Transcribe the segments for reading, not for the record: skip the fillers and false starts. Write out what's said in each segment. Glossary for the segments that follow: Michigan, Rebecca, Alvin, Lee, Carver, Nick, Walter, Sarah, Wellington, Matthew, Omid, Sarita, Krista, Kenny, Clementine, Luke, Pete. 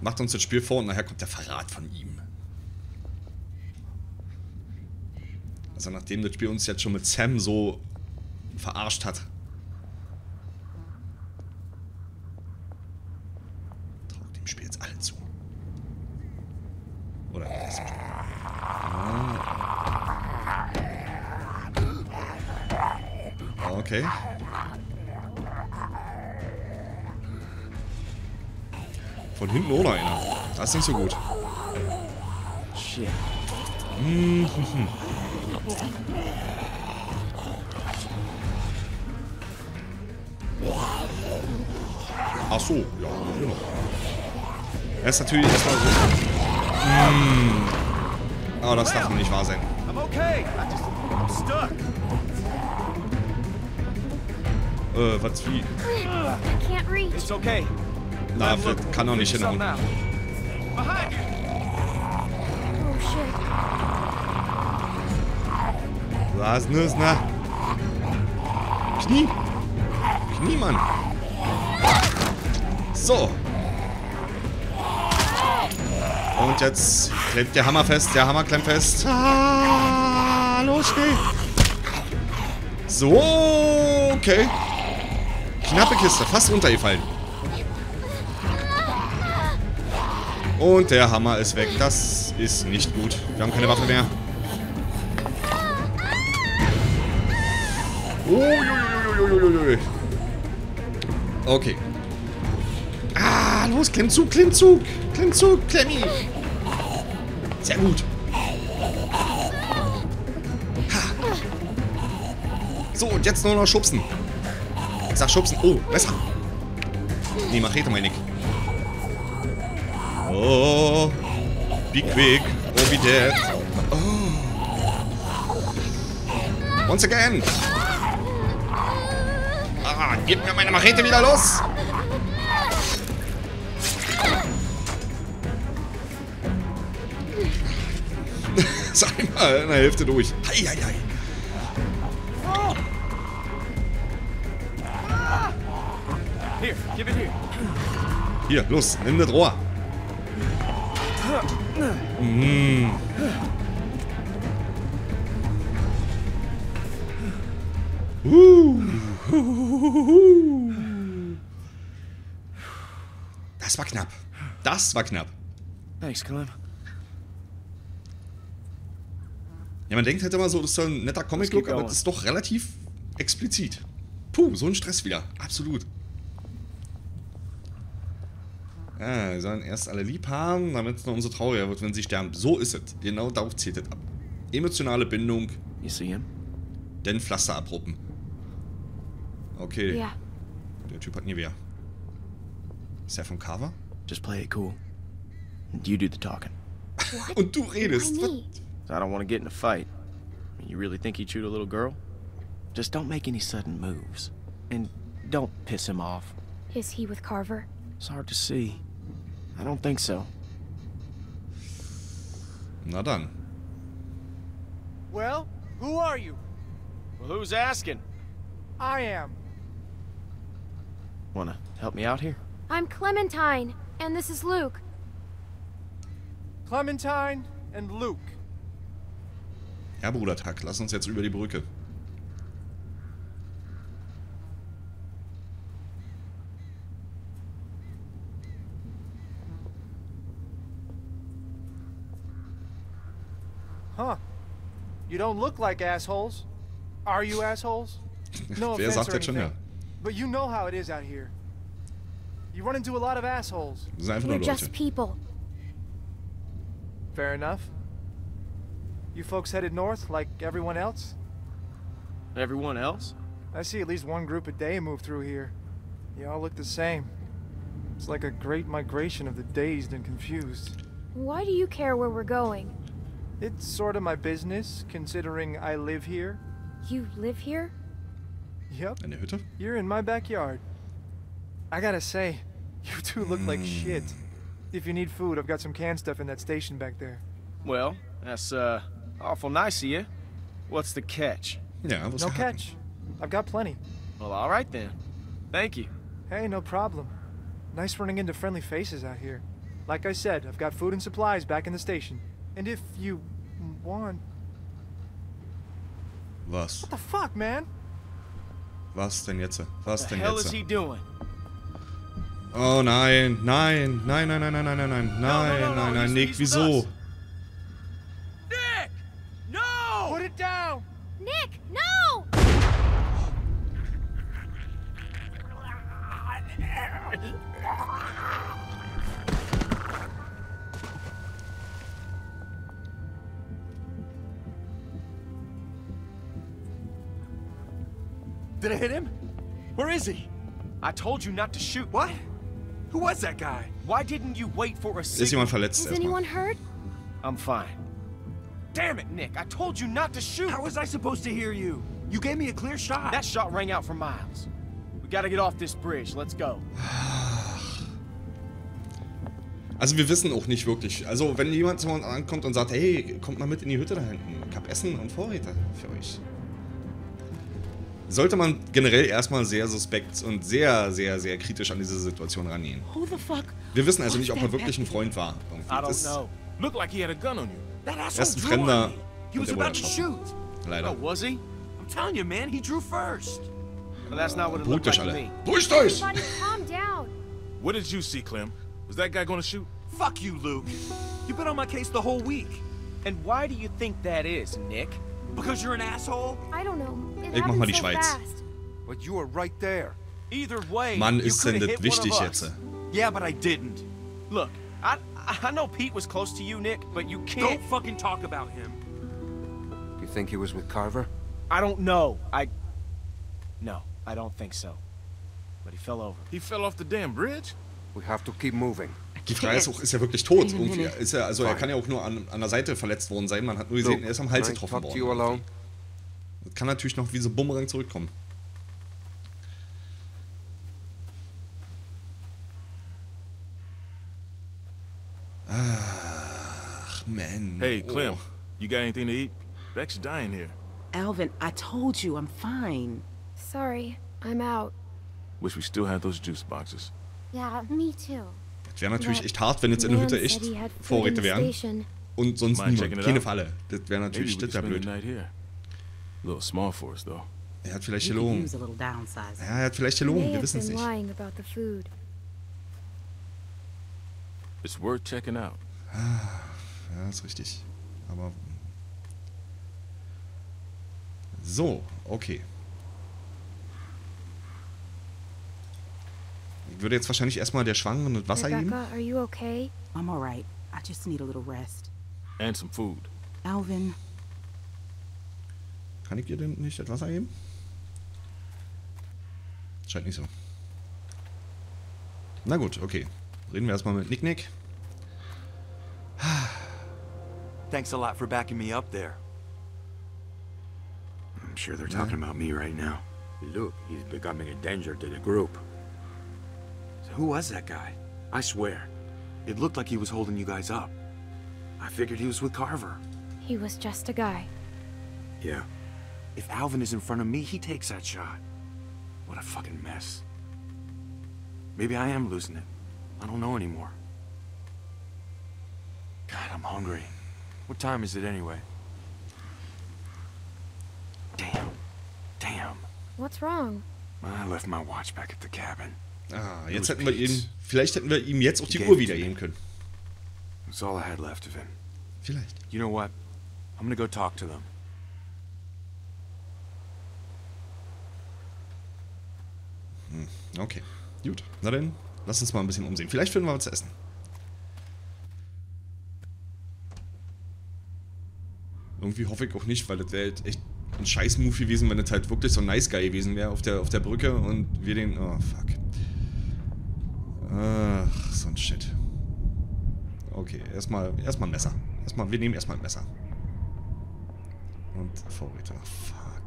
macht uns das Spiel vor und nachher kommt der Verrat von ihm. Also nachdem das Spiel uns jetzt schon mit Sam so verarscht hat. Traut dem Spiel jetzt alle zu. Oder diesem Spiel. Okay. Von hinten oder einer. Das ist nicht so gut. Mhm. Ach so, ja, genau. Er ist natürlich erstmal so. Aber das darf nicht wahr sein. Was wie? Na, das kann doch nicht hinhauen. Was ist na? Knie! Knie, Mann! So! Und jetzt klemmt der Hammer fest, der Hammer klemmt fest. Ah, los, schnell! So, okay. Knappe Kiste, fast runtergefallen. Und der Hammer ist weg. Das ist nicht gut. Wir haben keine Waffe mehr. Uiuiuiuiuiui. Okay. Ah, los, Klimmzug, Klimmzug. Klimmzug, Klemmi. Sehr gut. Ha. So, und jetzt nur noch schubsen. Ich sag schubsen. Oh, besser. Nee, Machete meine ich. Oh, be quick, or be dead. Oh. Once again. Ah, gib mir meine Machete wieder los. Sag mal, in der Hälfte durch. Hei, hei, hei. Hier, los, nimm das Rohr. Mm. Das war knapp. Das war knapp. Thanks, Clem. Ja, man denkt halt immer so, das ist so ein netter Comic-Look, aber das ist doch relativ explizit. Puh, so ein Stress wieder. Absolut. Ja, wir sollen erst alle lieb haben, damit es noch umso trauriger wird, wenn sie sterben. So ist es. Genau darauf zählt es ab. Emotionale Bindung. Denn Pflaster abruppen. Okay. Yeah. Der Typ hat Nivea. Ist der von Carver? Just play it cool. And you do the talking. Und du redest. I don't want to get in a fight. You really think he chewed a little girl? Just don't make any sudden moves. And don't piss him off. Is he with Carver? It's hard to see. I don't think so. Na dann. Well, who are you? Well, who's asking? I am. Wanna help me out here? I'm Clementine, and this is Luke. Clementine and Luke. Herr Brudertag, lass uns jetzt über die Brücke. Huh. You don't look like assholes. Are you assholes? No offense or anything, but you know how it is out here. You run into a lot of assholes. We're just people. Fair enough. You folks headed north like everyone else? Everyone else? I see at least one group a day move through here. You all look the same. It's like a great migration of the dazed and confused. Why do you care where we're going? It's sort of my business, considering I live here. You live here? Yep. You're in my backyard. I gotta say, you two look like shit. If you need food, I've got some canned stuff in that station back there. Well, that's awful nice of you. What's the catch? Yeah, no catch. I've got plenty. Well, all right then. Thank you. Hey, no problem. Nice running into friendly faces out here. Like I said, I've got food and supplies back in the station. And if you want... Was? What the fuck, man? Was denn jetzt? Was denn jetzt? What the hell is he doing? Oh nein, nein, nein, nein, nein, nein, nein, nein, nein, nein, nein, nein, Nick, wieso? Nick! No! Put it down! Nick, no! Did I hit him? Where is he? I told you not to shoot. What? Who was that guy? Why didn't you wait for a signal? Is anyone hurt? I'm fine. Damn it, Nick. I told you not to shoot. How was I supposed to hear you? You gave me a clear shot. That shot rang out for miles. We gotta get off this bridge. Let's go. Also wir wissen auch nicht wirklich. Also wenn jemand zu uns ankommt und sagt, hey, kommt mal mit in die Hütte da hinten. Ich hab Essen und Vorräte für euch. Sollte man generell erstmal sehr suspekt und sehr, sehr, sehr kritisch an diese Situation rangehen. Wir wissen also nicht, ob er wirklich ein Freund war. Das ist ein Fremder und er wurde erschossen. Leider. Beruhigt euch alle. Beruhigt euch! What did you see, Clem? Was that guy gonna shoot? Fuck you, Luke. You've been on my case the whole week. And why do you think that is, Nick? Because you're an asshole? I don't know. Ich mach mal die Schweiz. But you were right there. Either way, Mann, ist denn das wichtig jetzt? Yeah, but I didn't. Look, I know Pete was close to you, Nick, but you can't. Don't fucking talk about him. You think he was with Carver? I don't know. No, I don't think so. But he fell over. He fell off the damn bridge? We have to keep moving. Die Frage ist auch, ist er wirklich tot? Irgendwie ist er, also er kann ja auch nur an der Seite verletzt worden sein. Man hat nur gesehen, er ist am Hals getroffen worden. Das kann natürlich noch wie so Bumerang zurückkommen. Ach, man. Hey, Clem, you got anything to eat? Beck's dying here. Alvin, I told you I'm fine. Sorry, I'm out. Wish we still had those juice boxes. Yeah, me too. Das wäre natürlich echt hart, wenn jetzt in der Hütte echt Vorräte wären. Und sonst niemand. Keine Falle. Das wäre natürlich total blöd. Er hat vielleicht gelogen. Ja, er hat vielleicht gelogen. Wir wissen es nicht. Ja, ist richtig. Aber... So, okay. Ich würde jetzt wahrscheinlich erstmal der Schwangeren das Wasser geben. Rebecca, are you okay? I'm alright. I just need a little rest. And some food. Alvin. Kann ich dir denn nicht das Wasser geben? Scheint nicht so. Na gut, okay. Reden wir erstmal mit Nick. Thanks a lot for backing me up there. I'm sure they're talking about me right now. Look, he's becoming a danger to the group. Who was that guy? I swear. It looked like he was holding you guys up. I figured he was with Carver. He was just a guy. Yeah. If Alvin is in front of me, he takes that shot. What a fucking mess. Maybe I am losing it. I don't know anymore. God, I'm hungry. What time is it anyway? Damn. Damn. What's wrong? I left my watch back at the cabin. Ah, jetzt hätten wir ihm, vielleicht hätten wir ihm jetzt auch die Uhr wiedergeben können. Vielleicht. You know what? I'm gonna go talk to them. Okay, gut. Na dann, lass uns mal ein bisschen umsehen. Vielleicht finden wir was zu essen. Irgendwie hoffe ich auch nicht, weil das wäre halt echt ein Scheiß-Move gewesen, wenn das halt wirklich so ein Nice Guy gewesen wäre auf der Brücke und wir den... Oh, fuck. Ach, so ein Shit. Okay, erstmal ein Messer. Wir nehmen erstmal ein Messer. Und Vorräte. Fuck.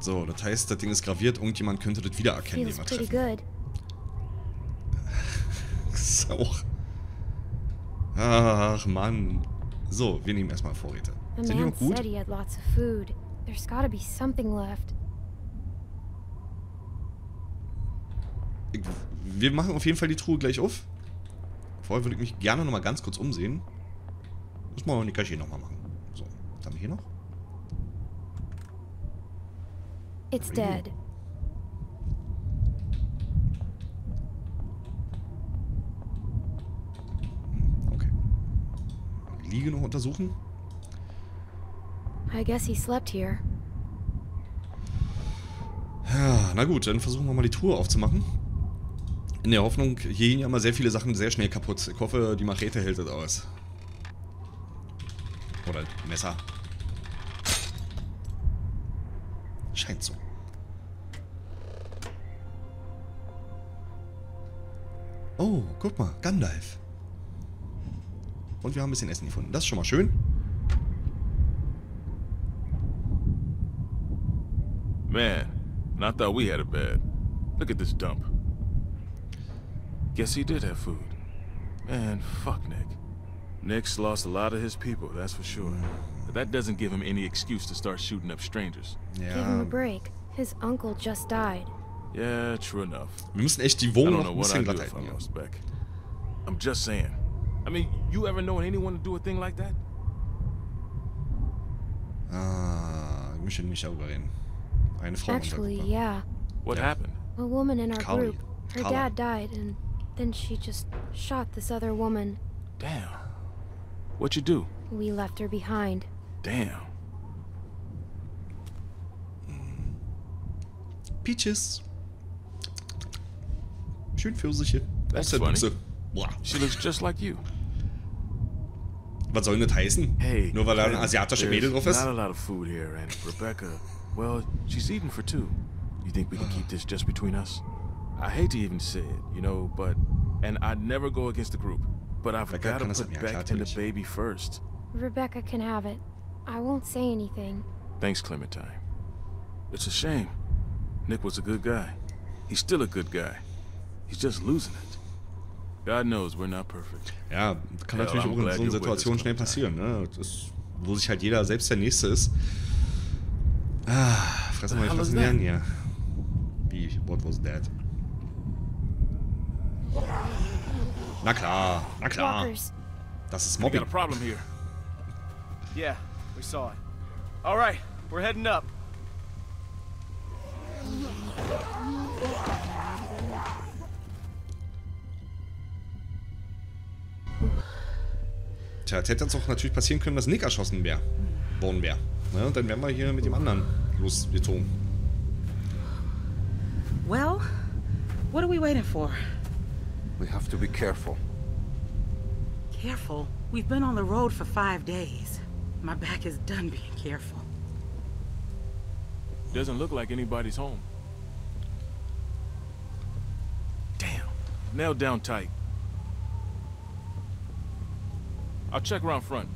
So, das heißt, das Ding ist graviert. Irgendjemand könnte das wiedererkennen, jemand treffen. Sau. Ach, Mann. So, wir nehmen erstmal Vorräte. Sind die noch gut? There's gotta be something left. Wir machen auf jeden Fall die Truhe gleich auf. Vorher würde ich mich gerne nochmal ganz kurz umsehen. Muss man die Kasche nochmal machen. So, was haben wir hier noch? It's dead. Okay. Liege noch untersuchen. I guess he slept here. Ja, na gut, dann versuchen wir mal die Truhe aufzumachen. In der Hoffnung, hier gehen ja immer sehr viele Sachen sehr schnell kaputt. Ich hoffe, die Machete hält das aus. Oder ein Messer. Scheint so. Oh, guck mal, Gandalf. Und wir haben ein bisschen Essen gefunden. Das ist schon mal schön. Man, and I thought we had a bed. Look at this dump. Guess he did have food. Man, fuck Nick. Nick's lost a lot of his people, that's for sure. But that doesn't give him any excuse to start shooting up strangers. Yeah. Give him a break. His uncle just died. Yeah, true enough. Wir müssen echt die Wohnung ein bisschen glatt halten. I'm just saying. I mean, you ever known anyone to do a thing like that? Ah, ich möchte nicht darüber reden. Eine Frau. Actually, yeah. What happened? A woman in our group. Her dad died, and then she just shot this other woman. Damn. What you do? We left her behind. Damn. Peaches. Schön Pfirsiche. Aus der Büchse. She looks just like you. Was soll denn das heißen? Hey, nur weil da ein asiatische Mädel drauf ist? Not a lot of food here, and Rebecca, well, she's eating for two. You think we can keep this just between us? I hate to even say it, you know, but... And I'd never go against the group. But I've got to put Beck and the baby first. Rebecca can have it. I won't say anything. Thanks, Clementine. It's a shame. Nick was a good guy. He's still a good guy. He's just losing it. God knows we're not perfect. Ja, kann natürlich auch in so einer Situation schnell passieren, ne? Das ist, wo sich halt jeder selbst der Nächste ist. Ah, fressen wir mal lernen hier. Wie, what was that? Na klar, na klar. Das ist Mobbing. Yeah, we saw it. All right, we're heading up. Tja, jetzt hätte es auch natürlich passieren können, dass Nick erschossen worden wäre. Ja, und dann wären wir hier mit dem anderen losgezogen. Well, what are we waiting for? We have to be careful. Careful? We've been on the road for 5 days. My back is done being careful. Doesn't look like anybody's home. Damn. Nailed down tight. I'll check around front.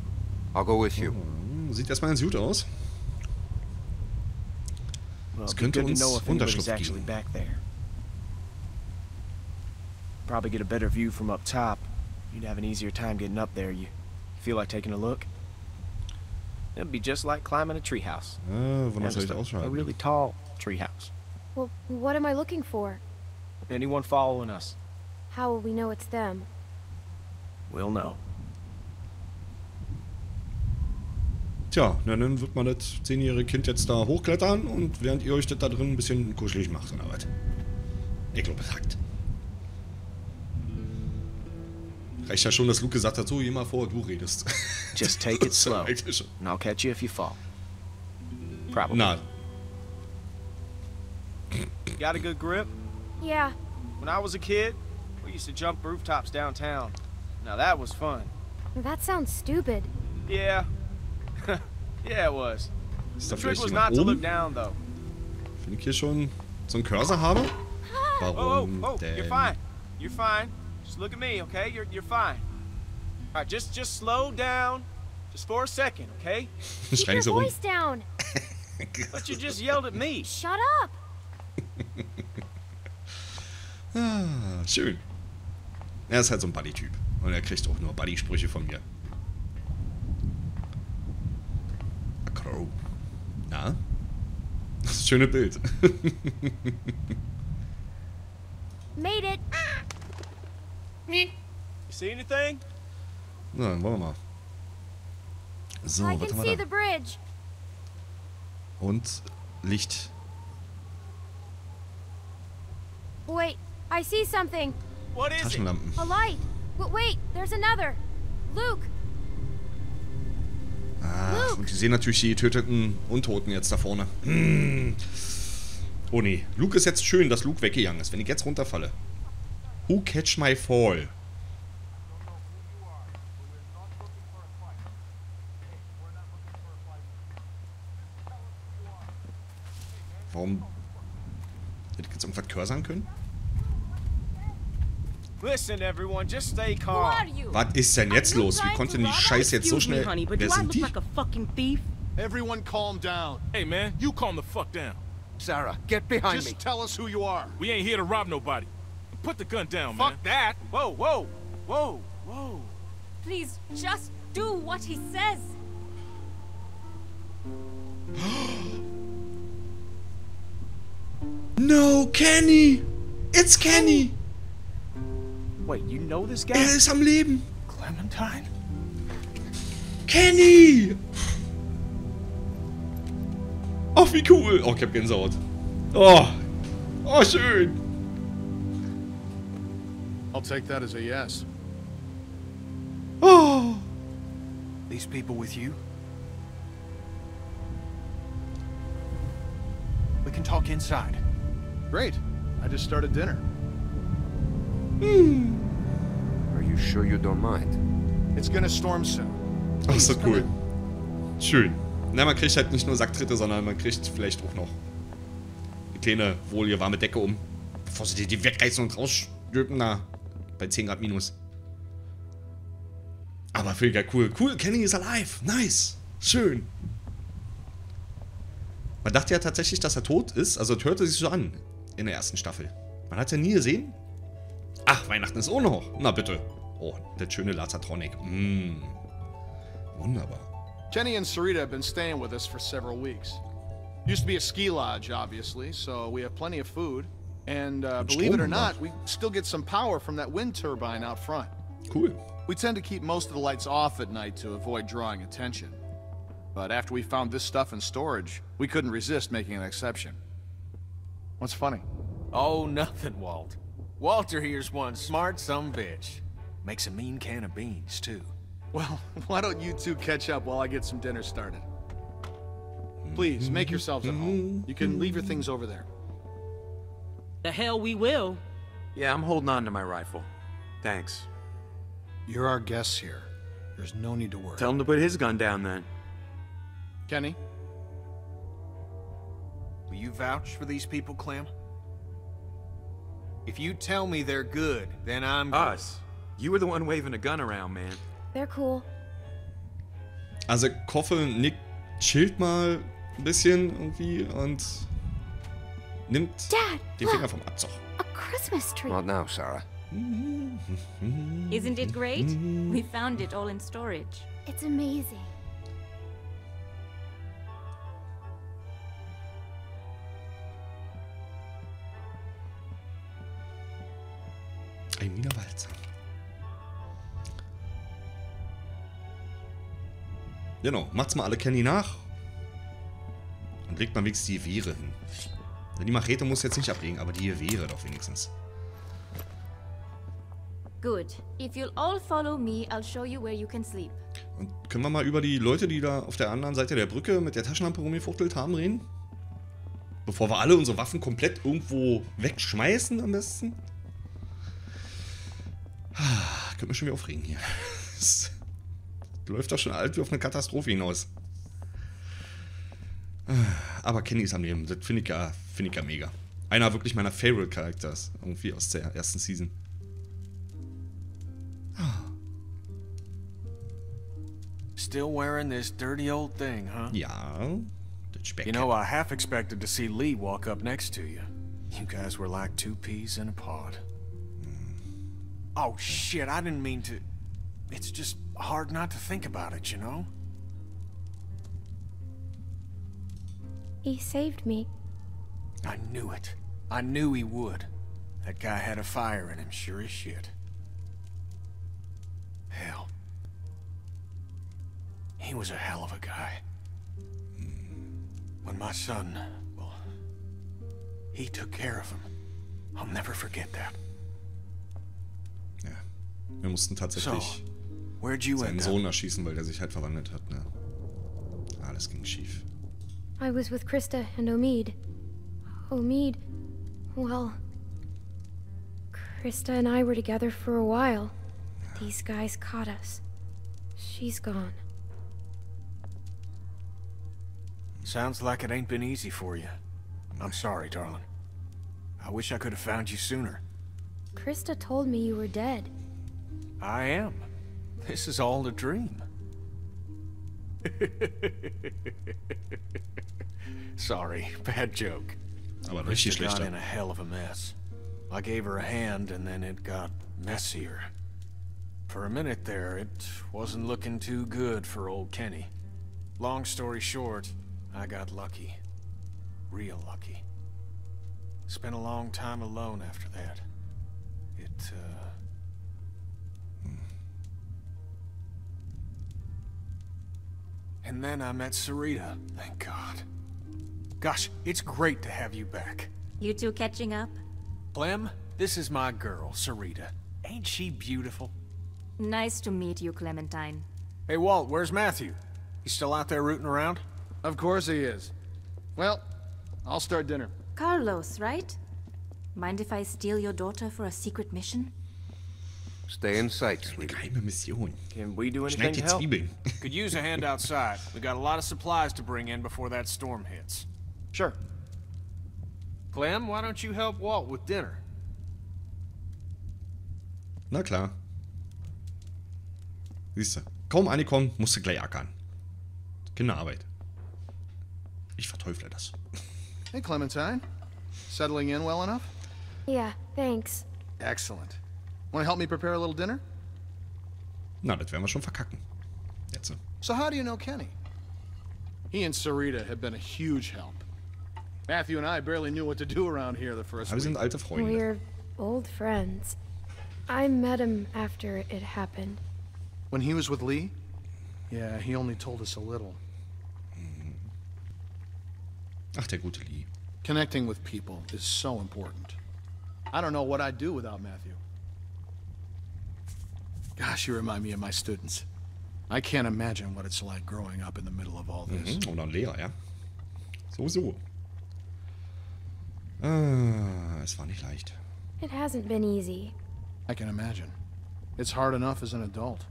I'll go with you. Sieht erstmal ganz gut aus. Es könnte uns Unterschlupf geben. Probably get a better view from up top. You'd have an easier time getting up there. You feel like taking a look? It'd be just like climbing a treehouse. A really tall treehouse. Well, what am I looking for? Anyone following us? How will we know it's them? We'll know. Tja, dann wird man das 10-jährige Kind jetzt da hochklettern und während ihr euch das da drin ein bisschen kuschelig macht und Arbeit. Ich glaube, es hackt. Reicht ja schon, dass Luke gesagt hat, so geh mal vor, du redest. Just take it slow. And I'll catch you if you fall. Probably. Not. Got a good grip? Yeah. When I was a kid, we used to jump rooftops downtown. Now that was fun. That sounds stupid. Yeah. Yeah, it was. The trick was not to look down, though. Wenn ich hier schon so einen Cursor habe? Warum denn? You're fine. You're fine. Just look at me, okay? You're fine. All right, just slow down, just for a second, okay? Keep your voice down. But you just yelled at me. Shut up. Ah, schön. Ist halt so ein Buddy-Typ und kriegt auch nur Buddy-Sprüche von mir. Crow. Na? Das schöne Bild. Made it. You see anything? No, So, I can see the bridge. Und Licht. Wait, I see something. What is it? A light. Wait, there's another. Luke. Ah, und sie sehen natürlich die getöteten Untoten jetzt da vorne. Oh nee. Luke ist jetzt schön, dass Luke weggegangen ist. Wenn ich jetzt runterfalle. Who catch my fall? Warum? Hätte ich jetzt irgendwas cursern können? Listen, everyone, just stay calm. Was ist denn jetzt los? Wie konnte denn die Scheiße jetzt so schnell... Wer sind die? Everyone calm down. Hey man, you calm the fuck down. Sarah, get behind me. Just tell us who you are. We ain't here to rob nobody. Put the gun down, man. Fuck that. Whoa, whoa, whoa, whoa. Please, just do what he says. No, Kenny. It's Kenny. Wait, you know this guy? Er ist am Leben. Clementine? Kenny! Ach, wie cool. Oh, ich hab Gänsehaut. Oh. Oh, schön. I'll take that as a yes. Oh. These people with you? We can talk inside. Great. I just started dinner. Are you sure you don't mind? It's gonna storm soon. Ach so, cool. Schön. Na, man kriegt halt nicht nur Sacktritte, sondern man kriegt vielleicht auch noch eine kleine, wohlgewarme Decke um. Bevor sie dir die wegreißen und rausstülpen, na, bei 10 Grad minus. Aber mega cool. Cool, Kenny is alive. Nice. Schön. Man dachte ja tatsächlich, dass er tot ist. Also, das hörte sich so an in der ersten Staffel. Man hat ja nie gesehen. Ach, Weihnachten ist auch noch. Na bitte. Oh, der schöne Lazatronic. Wunderbar. Kenny and Sarita have been staying with us for several weeks. Used to be a ski lodge, obviously, so we have plenty of food. And believe it or not, we still get some power from that wind turbine out front. Cool. We tend to keep most of the lights off at night to avoid drawing attention. But after we found this stuff in storage, we couldn't resist making an exception. What's funny? Oh, nothing, Walt. Walter here's one smart sumbitch. Makes a mean can of beans, too. Well, why don't you two catch up while I get some dinner started? Please, make yourselves at home. You can leave your things over there. The hell we will. Yeah, I'm holding on to my rifle. Thanks. You're our guests here. There's no need to worry. Tell him to put his gun down, then. Kenny? Will you vouch for these people, Clem? If you tell me they're good, then I'm good. Us. You were the one waving a gun around, man. They're cool. Also, ich hoffe, Nick chillt mal ein bisschen irgendwie und nimmt den Finger vom Abzug. A Christmas tree. Not now, Sarah. Isn't it great? We found it all in storage. It's amazing. Ein Wiener Walzer. Genau, macht's mal alle Kenny nach. Und legt mal wenigstens die Gewehre hin. Denn die Machete muss jetzt nicht ablegen, aber die Gewehre doch wenigstens. Good. If you'll all follow me, I'll show you where you can sleep. Und können wir mal über die Leute, die da auf der anderen Seite der Brücke mit der Taschenlampe rumgefuchtelt haben, reden? Bevor wir alle unsere Waffen komplett irgendwo wegschmeißen am besten. Könnte mich schon wieder aufregen hier. Das läuft doch schon alt wie auf eine Katastrophe hinaus. Aber Kenny ist am Leben. Das finde ich ja mega. Einer wirklich meiner Favorite Characters. Irgendwie aus der ersten Season. Still wearing this dirty old thing, huh? Ja. Das Speck. You know, I half expected to see Lee walk up next to you. You guys were like two peas in a pod. Oh shit, I didn't mean to. It's just hard not to think about it, you know? He saved me. I knew it. I knew he would. That guy had a fire in him, sure as shit. Hell. He was a hell of a guy. When my son, well, he took care of him. I'll never forget that. Ja, wir mussten tatsächlich seinen Sohn erschießen, weil der sich halt verwandelt hat, ne? Alles ging schief. I was with Krista and Omid. Omid, well, Krista and I were together for a while. But these guys caught us. She's gone. Sounds like it ain't been easy for you. I'm sorry, darling. I wish I could have found you sooner. Krista told me you were dead. I am. This is all a dream. Sorry, bad joke. Krista got in a hell of a mess. I gave her a hand and then it got messier. For a minute there, it wasn't looking too good for old Kenny. Long story short, I got lucky. Real lucky. Spent a long time alone after that. It, And then I met Sarita, thank God. Gosh, it's great to have you back. You two catching up? Clem, this is my girl, Sarita. Ain't she beautiful? Nice to meet you, Clementine. Hey, Walt, where's Matthew? He's still out there rooting around? Of course he is. Well, I'll start dinner. Carlos, right? Mind if I steal your daughter for a secret mission? Stay in sight, sweetie. Can we do anything to help? Could use a hand outside. We got a lot of supplies to bring in before that storm hits. Sure. Clem, why don't you help Walt with dinner? Na klar. Siehste, kaum angekommen, musst du gleich ackern. Kinderarbeit. Ich verteufle das. Hey, Clementine. Settling in well enough? Yeah, thanks. Excellent. Want to help me prepare a little dinner? Na, das werden wir schon verkacken. Jetzt. So how do you know Kenny? He and Sarita have been a huge help. Matthew and I barely knew what to do around here the first week. Sind alte Freunde. We're old friends. I met him after it happened. When he was with Lee? Yeah, he only told us a little. Ach, der gute Lee. Connecting with people is so important. I don't know what I'd do without Matthew. Gosh, you remind me of my students. I can't imagine what it's like growing up in the middle of all this. Oder ein Lehrer, ja. So. Es war nicht leicht. It hasn't been easy. I can imagine. It's hard enough as an adult.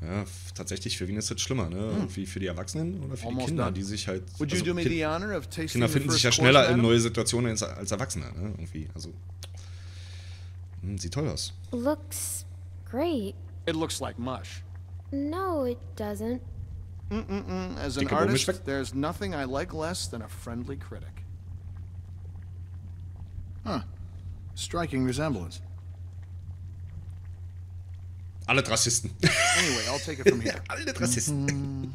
Ja, tatsächlich, für wen ist das schlimmer, ne? Wie für die Erwachsenen oder für die Kinder, die sich halt... Also, Kinder finden sich ja schneller in neue Situationen als Erwachsene, ne? Irgendwie, also... sieht toll aus. Looks great. It looks like mush. No, it doesn't. As an artist, there's nothing I like less than a friendly critic. Huh. Striking resemblance. Alle Rassisten. Anyway, I'll take it from here. Alle Rassisten.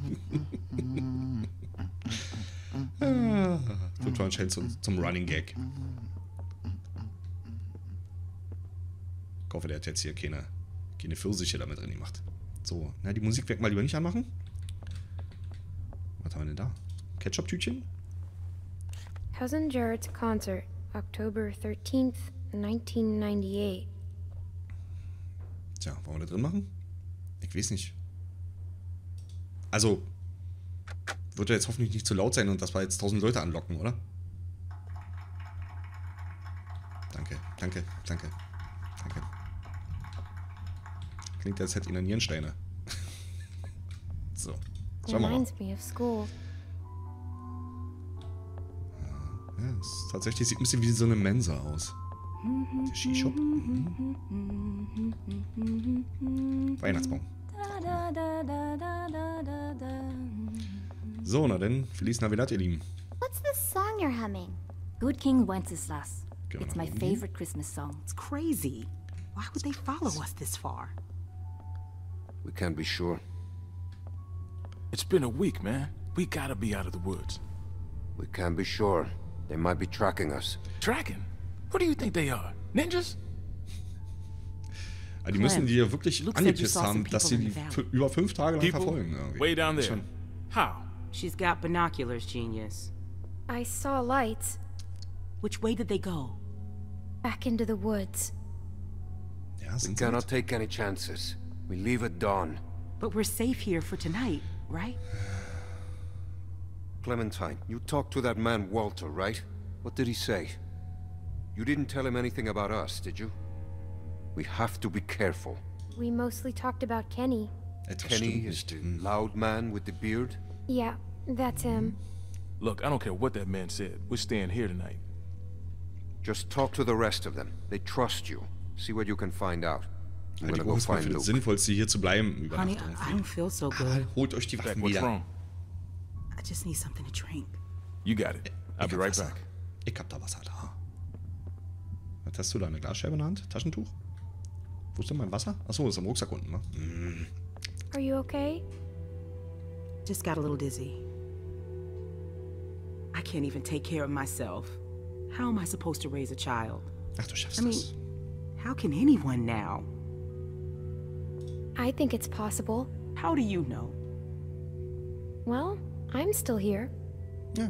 Das war anscheinend zum Running Gag. Ich hoffe, der hat jetzt hier keine Pfirsiche damit drin gemacht. So, na, die Musik weg mal lieber nicht anmachen. Was haben wir denn da? Ketchup-Tütchen? Cousin Jared's Concert, October 13th, 1998. Tja, wollen wir da drin machen? Ich weiß nicht. Also, wird er jetzt hoffentlich nicht zu laut sein und dass wir jetzt 1000 Leute anlocken, oder? Danke, danke, danke, danke. Klingt, als hätte ihn an Nierensteine. So, schauen wir mal. Ja, es tatsächlich sieht ein bisschen wie so eine Mensa aus. Der Skishop. Weihnachtsbaum. So, na denn, Feliz Navidad, ihr Lieben. What's the song you're humming? Good King Wenceslas. It's my favorite Christmas song. It's crazy. Why would they follow us this far? We can't be sure. It's been a week, man. We gotta be out of the woods. We can't be sure. They might be tracking us. Tracking? Who do you think they are? Ninjas? Die müssen die ja wirklich angepisst haben, dass sie die über 5 Tage lang verfolgen. Way down there. How? She's got binoculars, genius. I saw lights. Which way did they go? Back into the woods. We cannot take any chances. We leave at dawn. But we're safe here for tonight, right? Clementine, you talked to that man Walter, right? What did he say? You didn't tell him anything about us, did you? We have to be careful. We mostly talked about Kenny. Kenny is the loud man with the beard? Yeah, that's him. Look, I don't care what that man said. We're staying here tonight. Just talk to the rest of them. They trust you. See what you can find out. I'm gonna go find Luke. Sinnvollste hier zu bleiben. Honey, I don't feel so good. Holt euch die Waffen wieder. I just need something to drink. You got it. I'll be right back. Ich hab da Wasser da. Was hast du da? Eine Glasscheibe in der Hand? Taschentuch? Wo ist denn mein Wasser? Achso, ist am Rucksack unten, ne? Mm. Are you okay? Just got a little dizzy. I can't even take care of myself. How am I supposed to raise a child? Ach, du schaffst das. How can anyone now? I think it's possible. How do you know? Well, I'm still here. Ja.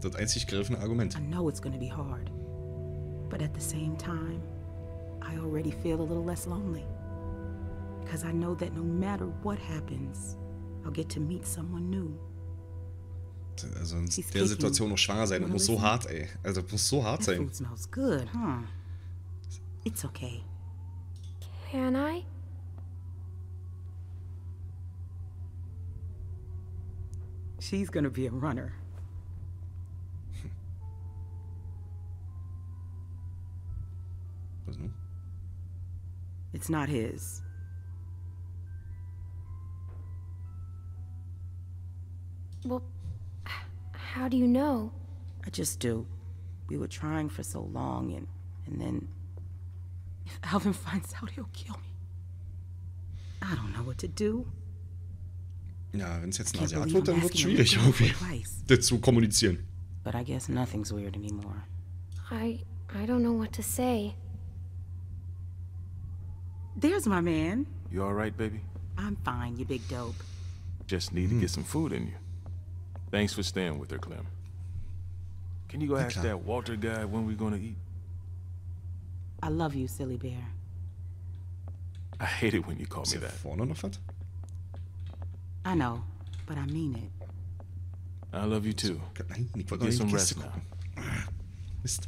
Das einzig greiffende Argument. I know it's gonna be hard. But at the same time, I already feel a little less lonely. Because I know that no matter what happens, I'll get to meet someone new. Also in der Situation noch schwanger sein und muss so hart, ey. Also muss so hart sein. Smells good, huh? It's okay. Can I? She's gonna be a runner. Was nun? It's not his. Well, how do you know? I just do. We were trying for so long, and then if Alvin finds out, he'll kill me. I don't know what to do. Ja, wenn es jetzt ein Asiat wird, dann wird es schwierig, irgendwie zu kommunizieren. But I guess nothing's weird anymore. I don't know what to say. There's my man. You all right, baby? I'm fine, you big dope. Just need to get some food in you. Thanks for staying with her, Clem. Can you go ask that Walter guy when we're gonna eat? I love you, silly bear. I hate it when you call me that. I know, but I mean it. I love you too. Get some rest now. Mist.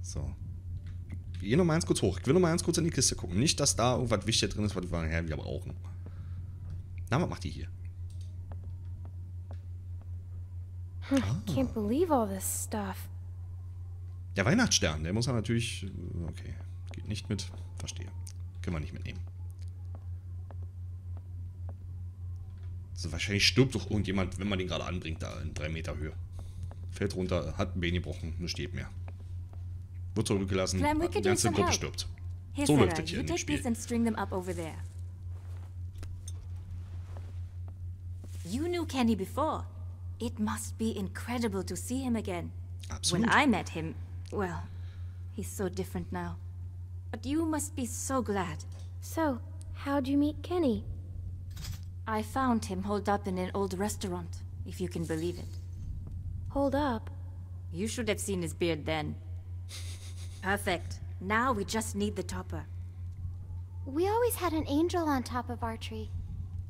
So. Wir gehen nochmal ganz kurz hoch. Ich will nochmal ganz kurz in die Kiste gucken. Nicht, dass da irgendwas Wichtiges drin ist, was wir nachher wieder brauchen. Na, was macht die hier? I can't believe all this stuff. Der Weihnachtsstern, der muss er natürlich... Okay, geht nicht mit. Verstehe. Können wir nicht mitnehmen. Also wahrscheinlich stirbt doch irgendjemand, wenn man den gerade anbringt, da in 3 Meter Höhe. Fällt runter, hat ein Bein gebrochen, nur steht mehr. Wird zurückgelassen, die ganze Gruppe stirbt. So läuft das hier in dem Spiel. You knew Kenny before. It must be incredible to see him again. Absolut. When I met him, well, he's so different now. But you must be so glad. So, how'd you meet Kenny? I found him holed up in an old restaurant, if you can believe it. Holed up? You should have seen his beard then. Perfect. Now we just need the topper. We always had an angel on top of our tree.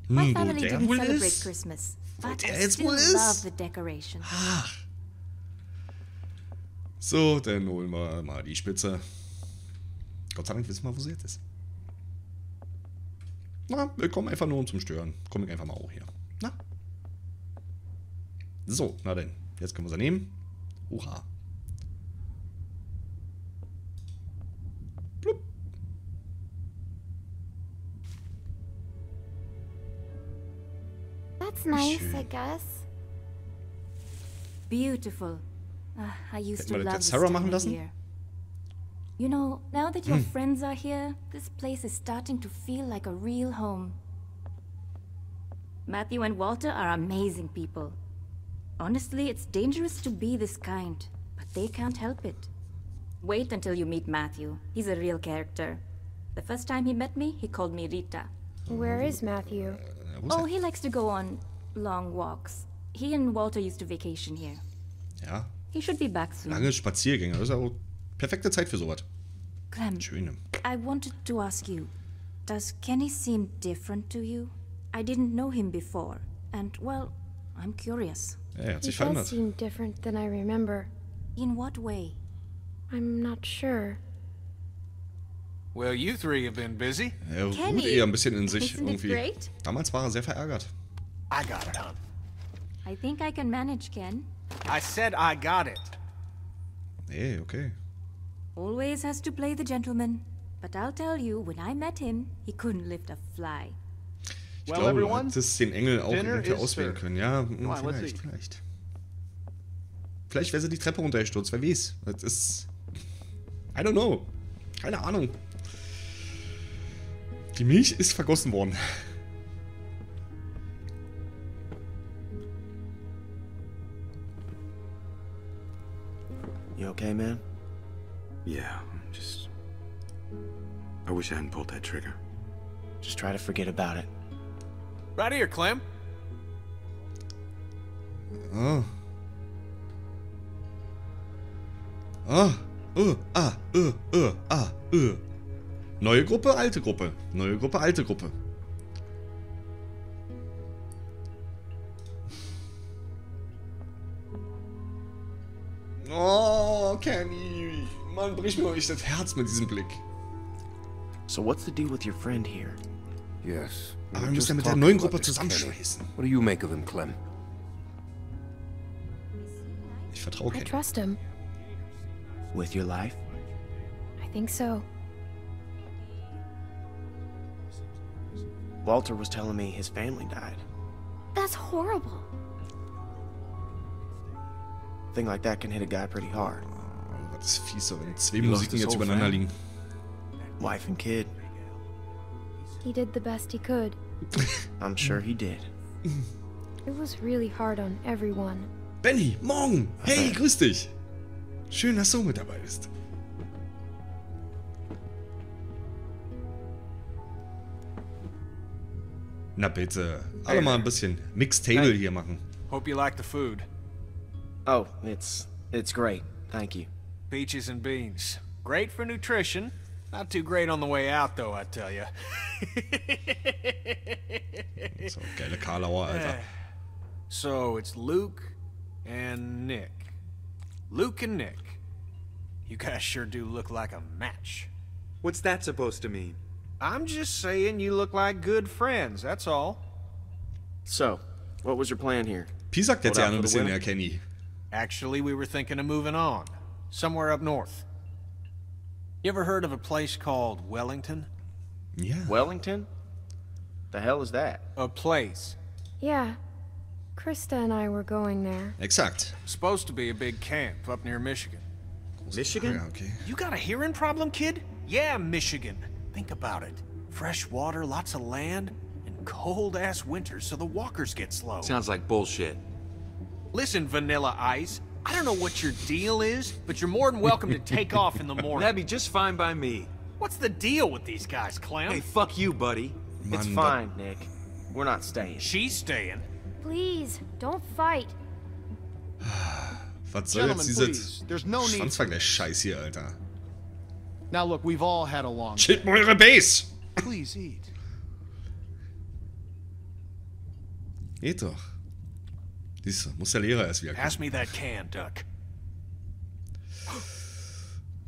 My family didn't celebrate Christmas. But I still love the decorations. So, dann holen wir mal die Spitze. Gott sei Dank wissen wir, wo sie jetzt ist. Na, willkommen einfach nur zum Stören. Komm ich einfach mal auch hier. Na? So, na denn. Jetzt können wir sie nehmen. Hurra. Blub. That's nice, I guess. Beautiful. I used to love this here. You know, now that your friends are here, this place is starting to feel like a real home. Matthew and Walter are amazing people. Honestly, it's dangerous to be this kind, but they can't help it. Wait until you meet Matthew. He's a real character. The first time he met me, he called me Rita. Where is Matthew? Oh, he likes to go on long walks. He and Walter used to vacation here. Ja. He should be back soon. Lange Spaziergänge, das ist auch perfekte Zeit für sowas. Clem, schön. I wanted to ask you, does Kenny seem different to you? I didn't know him before, and well, I'm curious. Yeah, he does seem different than I remember. In what way? I'm not sure. Well, you three have been busy. Er ruht eher ein bisschen in sich irgendwie. Damals war sehr verärgert. I got it. I think I can manage, Ken. I said I got it. Hey, okay. Always has to play the gentleman, but I'll tell you, when I met him, he couldn't lift a fly. Ich glaube, du hättest den Engel auch irgendwie auswählen können. Ja, vielleicht. Vielleicht wäre sie die Treppe runtergestürzt, wer weiß. Das ist... I don't know. Keine Ahnung. Die Milch ist vergossen worden. You okay, man? Yeah, just... I wish I hadn't pulled that trigger. Just try to forget about it. Right here, Clem. Oh. Oh. Neue Gruppe, alte Gruppe. Neue Gruppe, alte Gruppe. Oh, Kenny. Mann, bricht mir euch das Herz mit diesem Blick. So what's the deal with your friend here? Yes. Aber wir müssen ja mit der neuen Gruppe zusammenschließen. What do you make of him, Clem? Ich vertraue Kenny. I trust him. With your life? I think so. Walter was telling me his family died. That's horrible. A thing like that can hit a guy pretty hard. Oh, das ist fies, wenn zwei Musiken jetzt übereinander liegen. Wife and kid. He did the best he could. I'm sure he did. It was really hard on everyone. Benny, morgen! Hey, grüß dich! Schön, dass du mit dabei bist. Na bitte, alle mal ein bisschen Mixtable hier machen. Hope you like the food. Oh, it's great. Thank you. Peaches and beans. Great for nutrition. Not too great on the way out, though, I tell you. So geile Karlauer, Alter. So it's Luke and Nick. Luke and Nick. You guys sure do look like a match. What's that supposed to mean? I'm just saying you look like good friends, that's all. So, what was your plan here? Pete sagt jetzt ja ein bisschen mehr, Kenny. Actually, we were thinking of moving on. Somewhere up north. You ever heard of a place called Wellington? Yeah. Wellington? The hell is that? A place. Yeah. Krista and I were going there. Exact. Supposed to be a big camp up near Michigan. Michigan? Yeah, okay. You got a hearing problem, kid? Yeah, Michigan. Think about it. Fresh water, lots of land, and cold-ass winters so the walkers get slow. Sounds like bullshit. Listen, Vanilla Ice, I don't know what your deal is, but you're more than welcome to take off in the morning. That'd be just fine by me. What's the deal with these guys, Clem? Hey, fuck you, buddy. Man, it's fine, Nick. We're not staying. She's staying. Please, don't fight. Was soll jetzt dieser Schwanzvergleich Scheiß hier, Alter? Now look, we've all had a long. Shit, eure Base. Please eat. Geht doch. Dies muss der Lehrer erst wieder kommen. Pass me that can, Duck.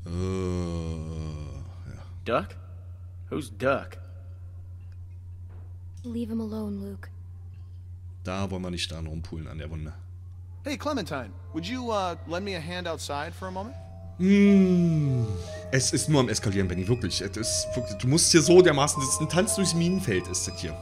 Ja. Duck? Who's Duck? Leave him alone, Luke. Da wollen wir nicht dran rumpulen an der Wunde. Hey Clementine, would you lend me a hand outside for a moment? Es ist nur am Eskalieren, Benny, wirklich. Du musst hier so dermaßen sitzen. Tanz durchs Minenfeld ist das hier.